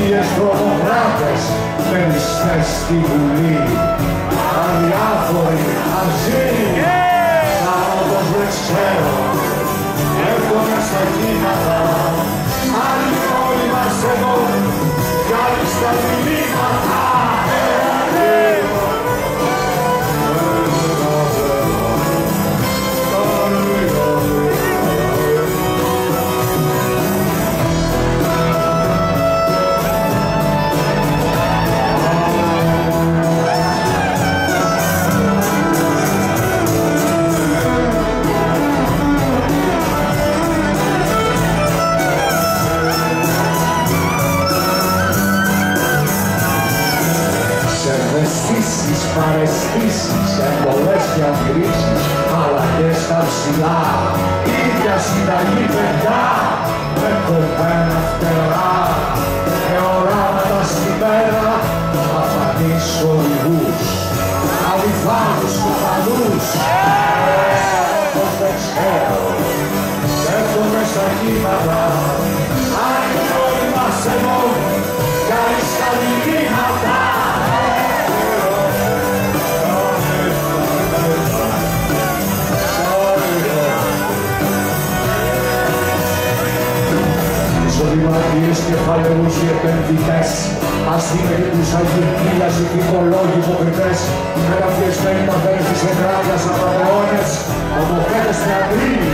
Μεσίες τρομοκράτες πενιστές στη Βουλή, αδιάφοροι, αζύλοι, σαν όπως δεν ξέρω, έρχονται στα κύματα, άλλοι όλοι μας εδώ, κι άλλοι στα μηνύματα. Στις παρεστήσεις, εμπολές και αντιρρήσεις, αλλά και στα ψηλά, ίδια συνταγή παιδιά, με κομμένα φτερά, με οράματα στη μέρα, αφανείς οριγούς, αληθάνους κουφανούς, όπως δεν ξέρω, έρχομαι στα κύματα, αν όλοι μας εδώ, κάνεις τα μηνύματα. Σωδηματίες και παλαιούς οι επενδυτές, αστυνομικοί τους αγγελίας, οι δικολόγοι υποκριτές, μεταφιεσμένοι μαθαίνουν σε κράτια σαν παντεώνες, ομοκέτες θεατρίνοι,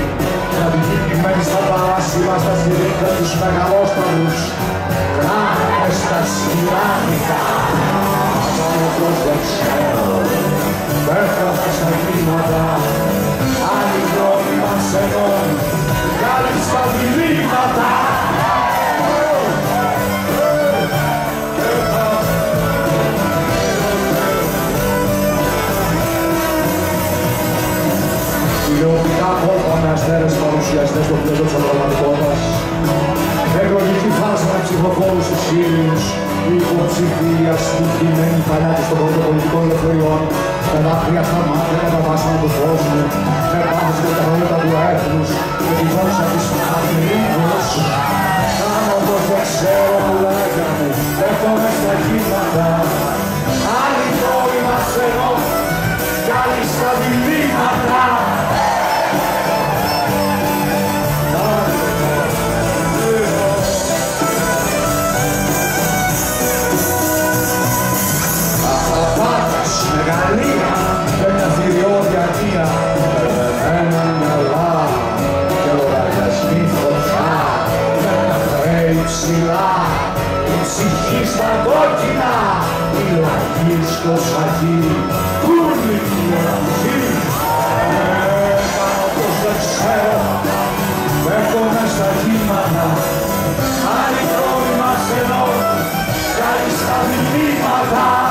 κρατικοί κοιμένοι στα παράσιμα, στα στηρίκτα τους μεγαλόσταλους, κράτες τα σκυλάνικα, σαν όπως δεν ξέρω, πέθασα στα κύματα, άλλοι μας εδώ, κάλυψα στα διλήμματα. Φιλεοπτικά κόλπα με αστέρες παρουσιαστές στο πλαίσιο της αντροπαντικότητας, εκλογική φάση με ψηφοφόρους στους ήλιους, οι υποψήφοι αστυνομικοί μένουν παλιάτες των πολιτικών ελευθεριών, με δάκρυα στα μάτια με τα βάσανα του κόσμου, με πάθος και τα χρονικά του έθνους, με τη δόξα της αφηρήγος. Σαν όπως δεν ξέρω που λέγα μου, έρχομαι στα κύματα, άλλοι τόλοι μας εδώ, κι άλλοι στα διλήμματα. Στο σφαγί, κούρνη φυλακή, πάνω πως δεν ξέρω, έρχομαι στα κύματα, άλλοι τρόποι μας ενώ, κάνεις τα μηνύματα.